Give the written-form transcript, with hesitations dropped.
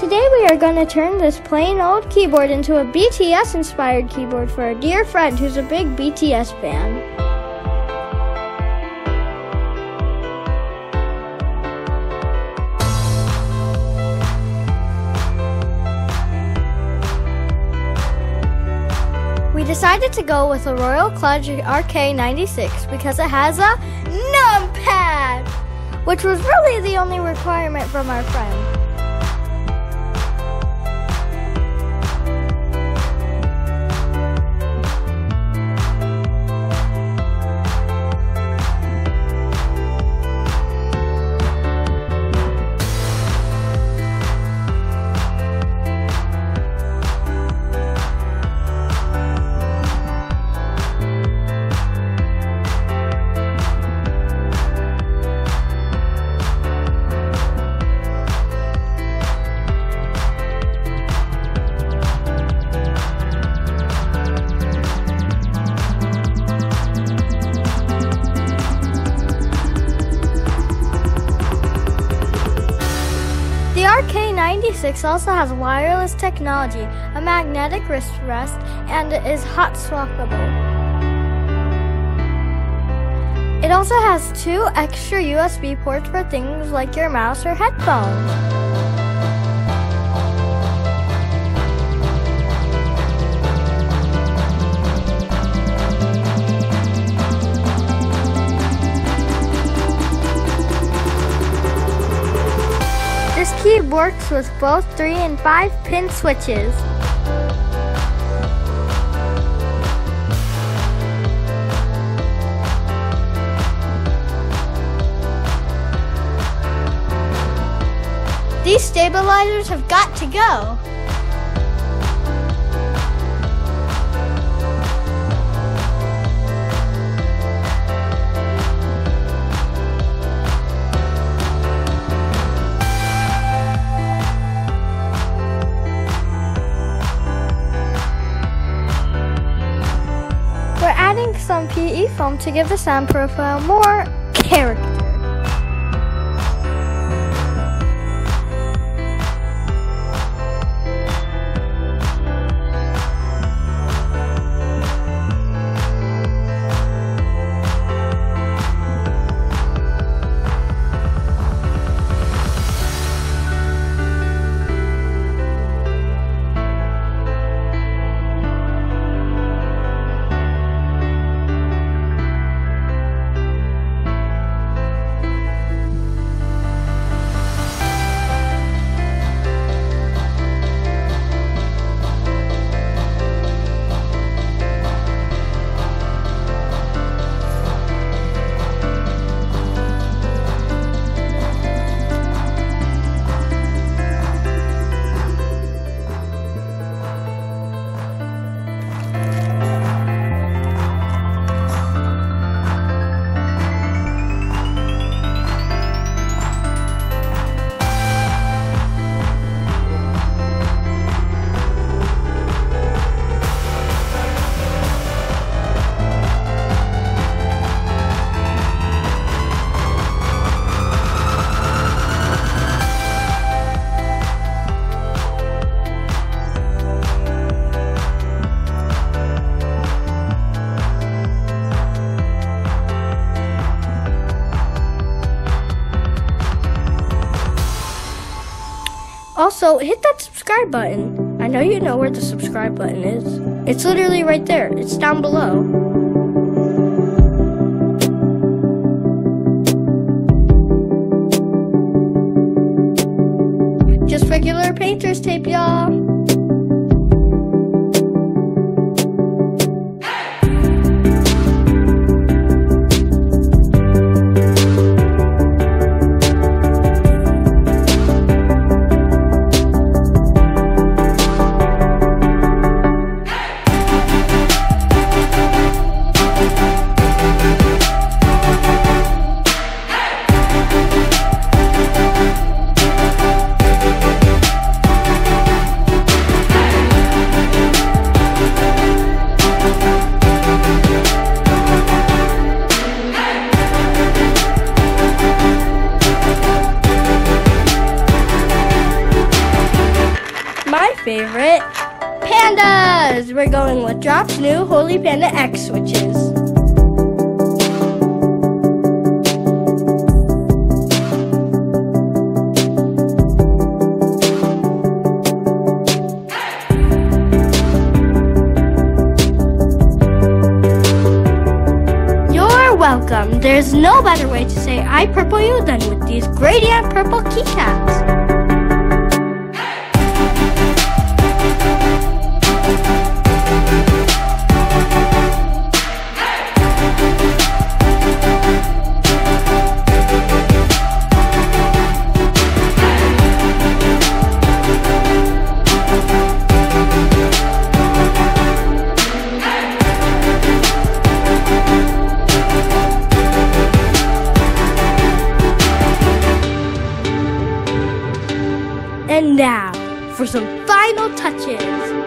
Today we are going to turn this plain old keyboard into a BTS inspired keyboard for a dear friend who's a big BTS fan. We decided to go with a Royal Kludge RK96 because it has a numpad, which was really the only requirement from our friend. The RK96 also has wireless technology, a magnetic wrist rest, and is hot swappable. It also has two extra USB ports for things like your mouse or headphones. This key works with both 3 and 5 pin switches. These stabilizers have got to go! Adding some PE foam to give the sound profile more character. Also, hit that subscribe button. I know you know where the subscribe button is. It's literally right there. It's down below. Just regular painter's tape, y'all. favorite pandas. We're going with Drop's new Holy Panda X switches. You're welcome. There's no better way to say I purple you than with these gradient purple keycaps. And now for some final touches.